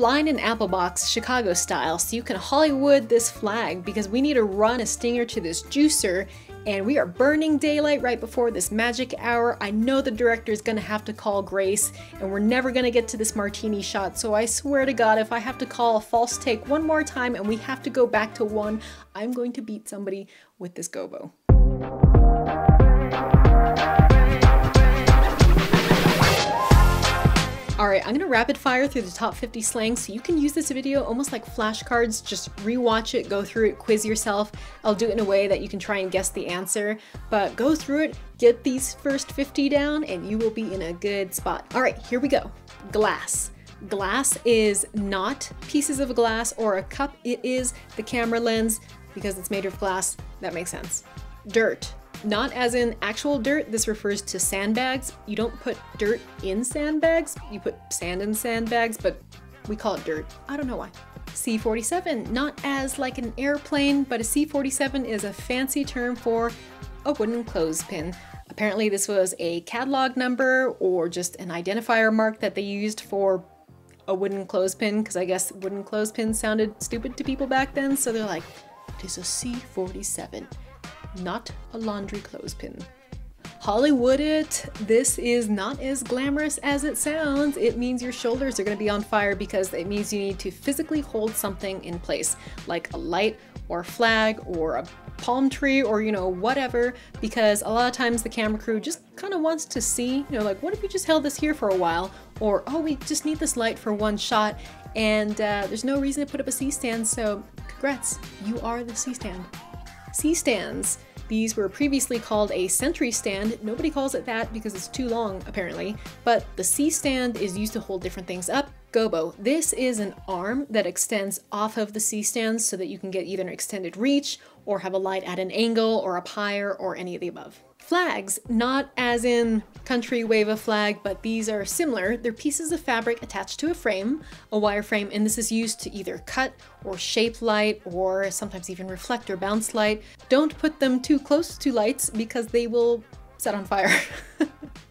flying in apple box Chicago style so you can Hollywood this flag, because we need to run a stinger to this juicer and we are burning daylight right before this magic hour. I know the director is gonna have to call grace and we're never gonna get to this martini shot, so I swear to God, if I have to call a false take one more time and we have to go back to one, I'm going to beat somebody with this gobo. Alright, I'm gonna rapid fire through the top 50 slang so you can use this video almost like flashcards. Just rewatch it, go through it, quiz yourself. I'll do it in a way that you can try and guess the answer, but go through it, get these first 50 down, and you will be in a good spot. Alright, here we go. Glass. Glass is not pieces of glass or a cup, it is the camera lens because it's made of glass. That makes sense. Dirt. Not as in actual dirt, this refers to sandbags. You don't put dirt in sandbags, you put sand in sandbags, but we call it dirt. I don't know why. C-47, not as like an airplane, but a C-47 is a fancy term for a wooden clothespin. Apparently this was a catalog number or just an identifier mark that they used for a wooden clothespin, because I guess wooden clothespins sounded stupid to people back then, so they're like, it is a C-47. Not a laundry clothespin. Hollywood it. This is not as glamorous as it sounds. It means your shoulders are going to be on fire because it means you need to physically hold something in place, like a light or a flag or a palm tree or, you know, whatever, because a lot of times the camera crew just kind of wants to see, you know, like, what if you just held this here for a while? Or, oh, we just need this light for one shot and there's no reason to put up a C-stand, so congrats, you are the C-stand. C-stands. These were previously called a sentry stand. Nobody calls it that because it's too long, apparently. But the C-stand is used to hold different things up. Gobo. This is an arm that extends off of the C-stands so that you can get either an extended reach or have a light at an angle or up higher or any of the above. Flags, not as in country wave a flag, but these are similar. They're pieces of fabric attached to a frame, a wire frame, and this is used to either cut or shape light or sometimes even reflect or bounce light. Don't put them too close to lights because they will set on fire.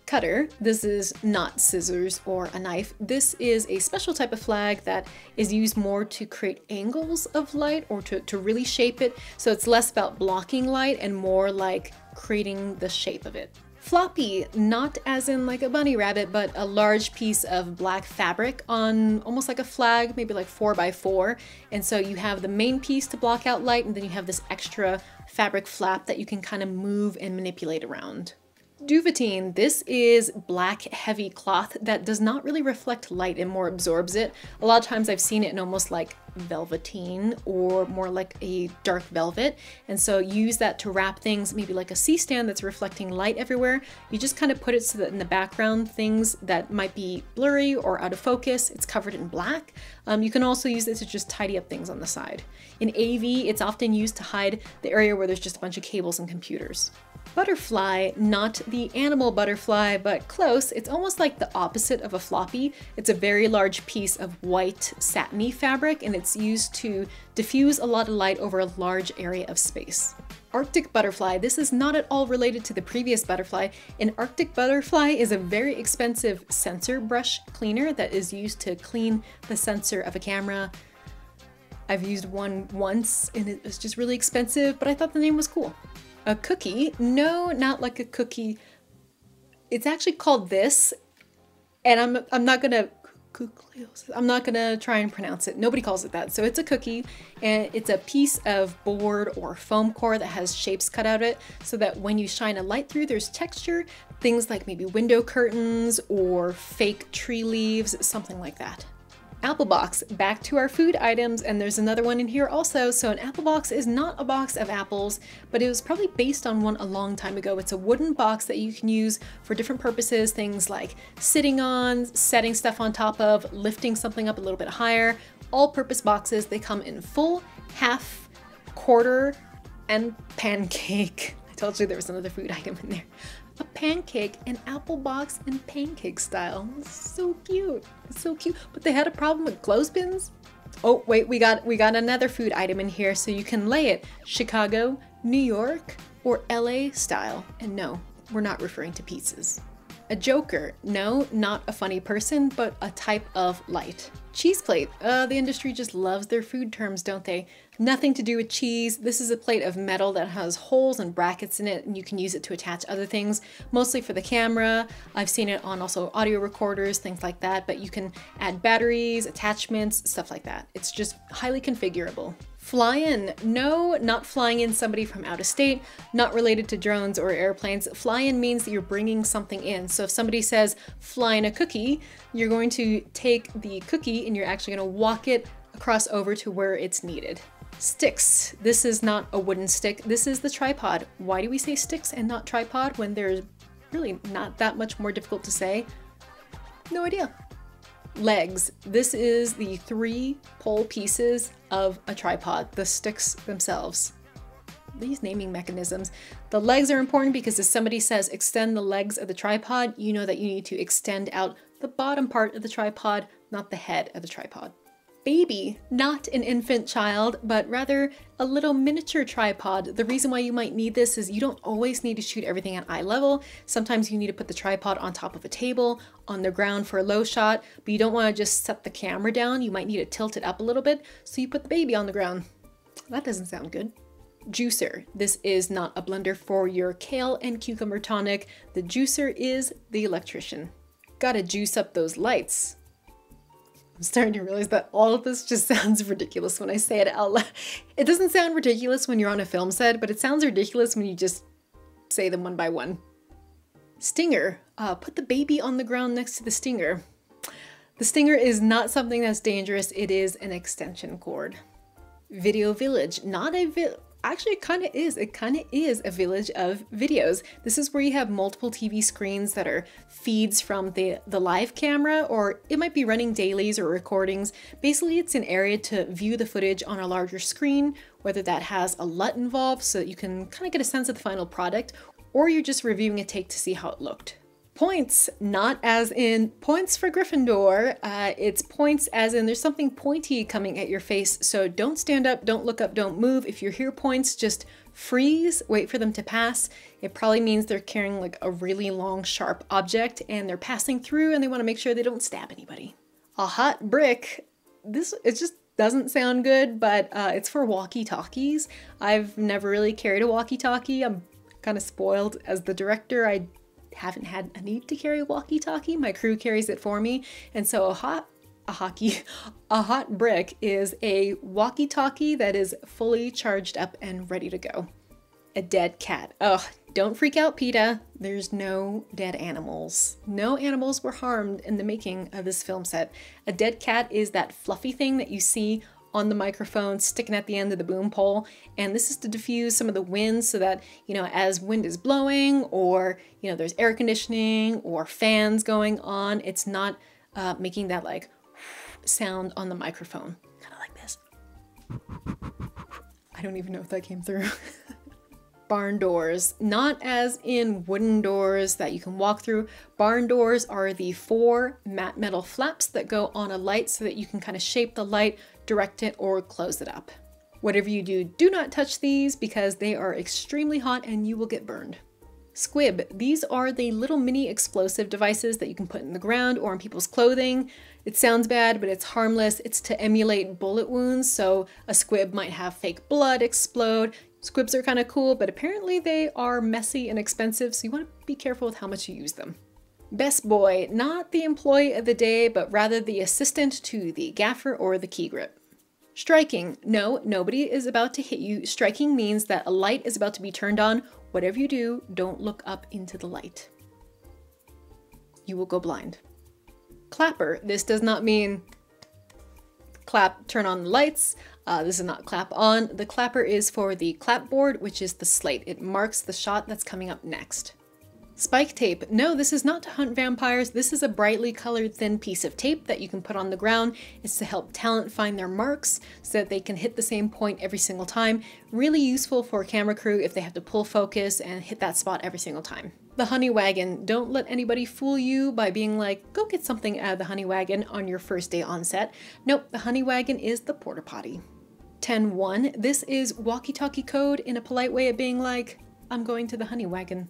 Cutter, this is not scissors or a knife. This is a special type of flag that is used more to create angles of light or to really shape it. So it's less about blocking light and more like creating the shape of it. Floppy, not as in like a bunny rabbit, but a large piece of black fabric on almost like a flag, maybe like 4x4. And so you have the main piece to block out light, and then you have this extra fabric flap that you can kind of move and manipulate around. Duvetine, this is black heavy cloth that does not really reflect light and more absorbs it. A lot of times I've seen it in almost like velveteen or more like a dark velvet, and so use that to wrap things, maybe like a C-stand that's reflecting light everywhere. You just kind of put it so that in the background things that might be blurry or out of focus, it's covered in black. You can also use it to just tidy up things on the side. In AV, it's often used to hide the area where there's just a bunch of cables and computers. Butterfly, not the animal butterfly, but close. It's almost like the opposite of a floppy. It's a very large piece of white satiny fabric, and it's used to diffuse a lot of light over a large area of space. Arctic butterfly, this is not at all related to the previous butterfly. An Arctic butterfly is a very expensive sensor brush cleaner that is used to clean the sensor of a camera. I've used one once and it was just really expensive, but I thought the name was cool. A cookie? No, not like a cookie. It's actually called this, and I'm not gonna try and pronounce it. Nobody calls it that. So it's a cookie, and it's a piece of board or foam core that has shapes cut out of it so that when you shine a light through, there's texture, things like maybe window curtains or fake tree leaves, something like that. Apple box, back to our food items, and there's another one in here also. So an apple box is not a box of apples, but it was probably based on one a long time ago. It's a wooden box that you can use for different purposes, things like sitting on, setting stuff on top of, lifting something up a little bit higher. All-purpose boxes, they come in full, half, quarter, and pancake. I told you there was another food item in there. A pancake, an apple box and pancake style. So cute, so cute. But they had a problem with clothespins. Oh wait, we got another food item in here, so you can lay it Chicago, New York, or LA style. And no, we're not referring to pizzas. A joker, no, not a funny person, but a type of light. Cheese plate, the industry just loves their food terms, don't they? Nothing to do with cheese. This is a plate of metal that has holes and brackets in it, and you can use it to attach other things, mostly for the camera. I've seen it on also audio recorders, things like that, but you can add batteries, attachments, stuff like that. It's just highly configurable. Fly in, no, not flying in somebody from out of state, not related to drones or airplanes. Fly in means that you're bringing something in. So if somebody says, fly in a cookie, you're going to take the cookie and you're actually gonna walk it across over to where it's needed. Sticks, this is not a wooden stick, this is the tripod. Why do we say sticks and not tripod when there's really not that much more difficult to say? No idea. Legs, this is the three pole pieces of a tripod, the sticks themselves. These naming mechanisms. The legs are important because if somebody says extend the legs of the tripod, you know that you need to extend out the bottom part of the tripod, not the head of the tripod. Baby, not an infant child, but rather a little miniature tripod. The reason why you might need this is you don't always need to shoot everything at eye level. Sometimes you need to put the tripod on top of a table, on the ground for a low shot, but you don't want to just set the camera down. You might need to tilt it up a little bit, so you put the baby on the ground. That doesn't sound good. Juicer. This is not a blender for your kale and cucumber tonic. The juicer is the electrician. Gotta juice up those lights. I'm starting to realize that all of this just sounds ridiculous when I say it out loud. It doesn't sound ridiculous when you're on a film set, but it sounds ridiculous when you just say them one by one. Stinger. Put the baby on the ground next to the stinger. The stinger is not something that's dangerous. It is an extension cord. Video village. Not a Actually, it kind of is. It kind of is a village of videos. This is where you have multiple TV screens that are feeds from the live camera, or it might be running dailies or recordings. Basically, it's an area to view the footage on a larger screen, whether that has a LUT involved so that you can kind of get a sense of the final product, or you're just reviewing a take to see how it looked. Points, not as in points for Gryffindor, it's points as in there's something pointy coming at your face, so don't stand up, don't look up, don't move. If you hear points, just freeze, wait for them to pass. It probably means they're carrying like a really long, sharp object and they're passing through and they want to make sure they don't stab anybody. A hot brick, it just doesn't sound good, but it's for walkie-talkies. I've never really carried a walkie-talkie. I'm kind of spoiled as the director. I haven't had a need to carry a walkie-talkie. My crew carries it for me. And so a hot brick is a walkie-talkie that is fully charged up and ready to go. A dead cat. Oh, don't freak out, PETA. There's no dead animals. No animals were harmed in the making of this film set. A dead cat is that fluffy thing that you see on the microphone sticking at the end of the boom pole, and this is to diffuse some of the wind so that, you know, as wind is blowing or, you know, there's air conditioning or fans going on, it's not making that like sound on the microphone, kind of like this. I don't even know if that came through. Barn doors, not as in wooden doors that you can walk through. Barn doors are the four matte metal flaps that go on a light so that you can kind of shape the light, direct it, or close it up. Whatever you do, do not touch these because they are extremely hot and you will get burned. Squib, these are the little mini explosive devices that you can put in the ground or on people's clothing. It sounds bad, but it's harmless. It's to emulate bullet wounds, so a squib might have fake blood explode. Squibs are kind of cool, but apparently they are messy and expensive, so you want to be careful with how much you use them. Best boy, not the employee of the day, but rather the assistant to the gaffer or the key grip. Striking, no, nobody is about to hit you. Striking means that a light is about to be turned on. Whatever you do, don't look up into the light. You will go blind. Clapper, this does not mean clap, turn on the lights. This is not clap on. The clapper is for the clapboard, which is the slate. It marks the shot that's coming up next. Spike tape. No, this is not to hunt vampires. This is a brightly colored thin piece of tape that you can put on the ground. It's to help talent find their marks so that they can hit the same point every single time. Really useful for a camera crew if they have to pull focus and hit that spot every single time. The honey wagon. Don't let anybody fool you by being like, go get something out of the honey wagon on your first day on set. Nope, the honey wagon is the porta potty. 10-1. This is walkie-talkie code in a polite way of being like, I'm going to the honey wagon.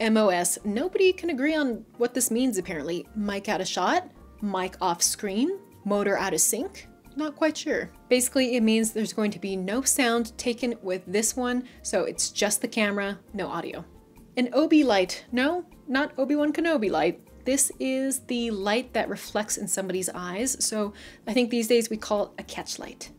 MOS, nobody can agree on what this means apparently. Mic out of shot, mic off screen, motor out of sync, not quite sure. Basically, it means there's going to be no sound taken with this one, so it's just the camera, no audio. An Obi light, no, not Obi-Wan Kenobi light. This is the light that reflects in somebody's eyes, so I think these days we call it a catch light.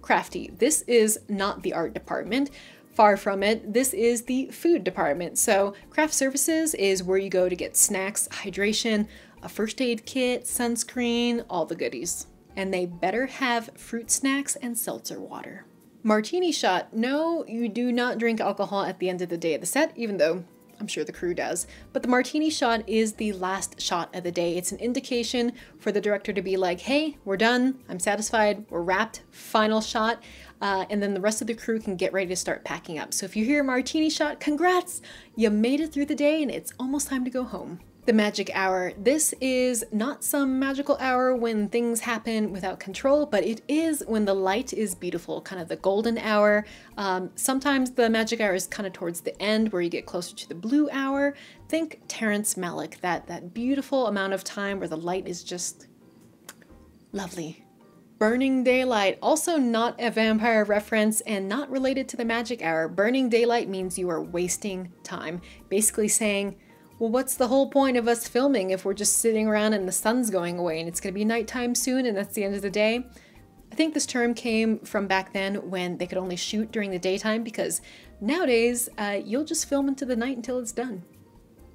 Crafty, this is not the art department. Far from it, this is the food department. So craft services is where you go to get snacks, hydration, a first aid kit, sunscreen, all the goodies. And they better have fruit snacks and seltzer water. Martini shot, no, you do not drink alcohol at the end of the day of the set, even though I'm sure the crew does. But the martini shot is the last shot of the day. It's an indication for the director to be like, hey, we're done, I'm satisfied, we're wrapped, final shot. And then the rest of the crew can get ready to start packing up. So if you hear martini shot, congrats, you made it through the day and it's almost time to go home. The magic hour. This is not some magical hour when things happen without control, but it is when the light is beautiful, kind of the golden hour. Sometimes the magic hour is kind of towards the end where you get closer to the blue hour. Think Terrence Malick, that beautiful amount of time where the light is just lovely. Burning daylight, also not a vampire reference and not related to the magic hour. Burning daylight means you are wasting time, basically saying, well, what's the whole point of us filming if we're just sitting around and the sun's going away and it's gonna be nighttime soon and that's the end of the day? I think this term came from back then when they could only shoot during the daytime, because nowadays you'll just film into the night until it's done.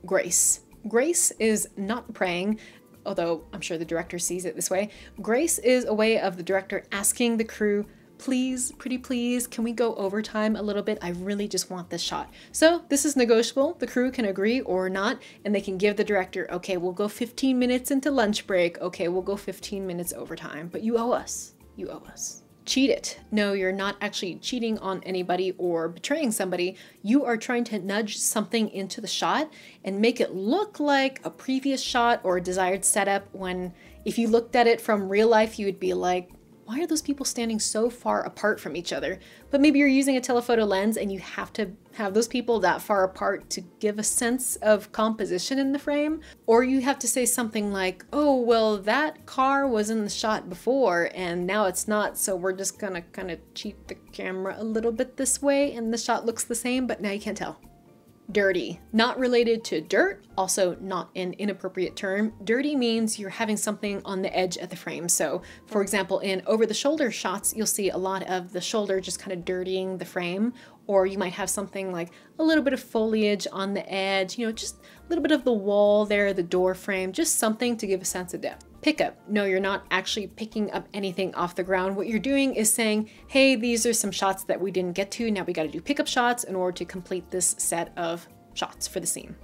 Grace. Grace is not praying, although I'm sure the director sees it this way. Grace is a way of the director asking the crew, please, pretty please, can we go overtime a little bit? I really just want this shot. So this is negotiable. The crew can agree or not, and they can give the director, okay, we'll go 15 minutes into lunch break. Okay, we'll go 15 minutes overtime, but you owe us. You owe us. Cheat it. No, you're not actually cheating on anybody or betraying somebody. You are trying to nudge something into the shot and make it look like a previous shot or a desired setup, when if you looked at it from real life, you would be like, why are those people standing so far apart from each other? But maybe you're using a telephoto lens and you have to have those people that far apart to give a sense of composition in the frame. Or you have to say something like, oh, well, that car was in the shot before and now it's not, so we're just gonna kind of cheat the camera a little bit this way and the shot looks the same, but now you can't tell. Dirty, not related to dirt, also not an inappropriate term. Dirty means you're having something on the edge of the frame. So for example, in over the shoulder shots, you'll see a lot of the shoulder just kind of dirtying the frame, or you might have something like a little bit of foliage on the edge, you know, just a little bit of the wall there, the door frame, just something to give a sense of depth. Pickup. No, you're not actually picking up anything off the ground. What you're doing is saying, hey, these are some shots that we didn't get to. Now we got to do pickup shots in order to complete this set of shots for the scene.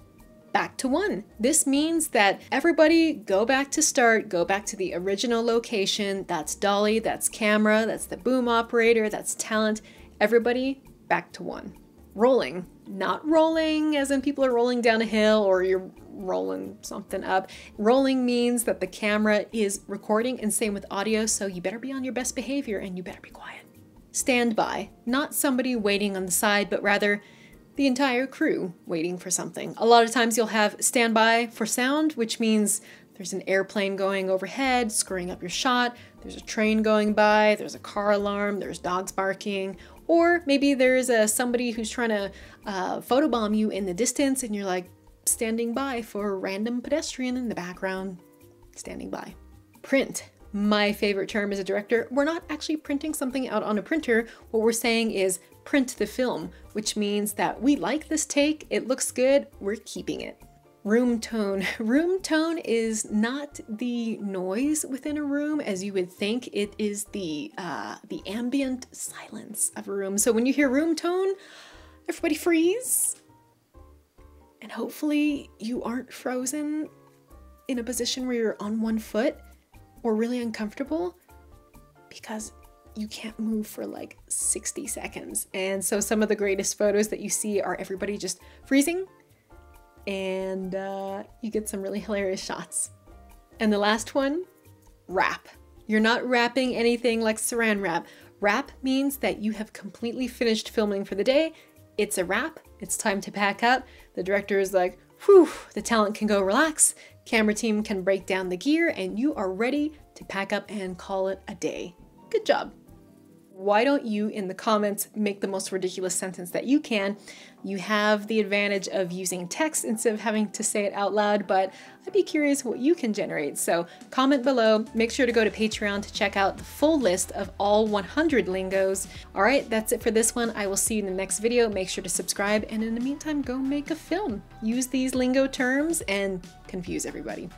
Back to one. This means that everybody go back to start, go back to the original location. That's dolly, that's camera, that's the boom operator, that's talent. Everybody back to one. Rolling. Not rolling as in people are rolling down a hill or you're rolling something up. Rolling means that the camera is recording, and same with audio, so you better be on your best behavior and you better be quiet. Standby, not somebody waiting on the side, but rather the entire crew waiting for something. A lot of times you'll have standby for sound, which means there's an airplane going overhead, screwing up your shot, there's a train going by, there's a car alarm, there's dogs barking, or maybe there's somebody who's trying to photobomb you in the distance and you're like, standing by for a random pedestrian in the background, standing by. Print, my favorite term as a director. We're not actually printing something out on a printer. What we're saying is print the film, which means that we like this take, it looks good, we're keeping it. Room tone. Room tone is not the noise within a room as you would think. It is the ambient silence of a room. So when you hear room tone, everybody freeze. And hopefully you aren't frozen in a position where you're on one foot or really uncomfortable, because you can't move for like 60 seconds. And so some of the greatest photos that you see are everybody just freezing, and you get some really hilarious shots. And the last one, wrap. You're not wrapping anything like saran wrap. Wrap means that you have completely finished filming for the day. It's a wrap. it's time to pack up. The director is like, whew, the talent can go relax, camera team can break down the gear, and you are ready to pack up and call it a day. Good job. Why don't you, in the comments, make the most ridiculous sentence that you can? You have the advantage of using text instead of having to say it out loud, but I'd be curious what you can generate. So comment below, make sure to go to Patreon to check out the full list of all 100 lingos. All right, that's it for this one. I will see you in the next video. Make sure to subscribe, and in the meantime, go make a film. Use these lingo terms and confuse everybody.